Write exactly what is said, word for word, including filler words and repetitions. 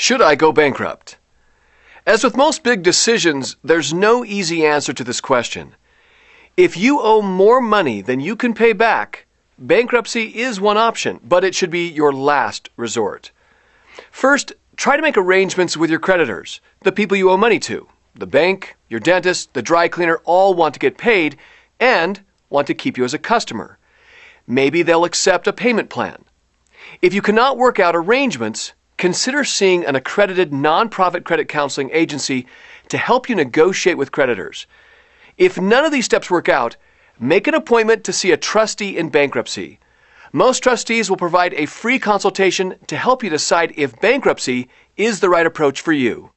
Should I go bankrupt? As with most big decisions, there's no easy answer to this question. If you owe more money than you can pay back, bankruptcy is one option, but it should be your last resort. First, try to make arrangements with your creditors, the people you owe money to. The bank, your dentist, the dry cleaner all want to get paid and want to keep you as a customer. Maybe they'll accept a payment plan. If you cannot work out arrangements, consider seeing an accredited nonprofit credit counseling agency to help you negotiate with creditors. If none of these steps work out, make an appointment to see a trustee in bankruptcy. Most trustees will provide a free consultation to help you decide if bankruptcy is the right approach for you.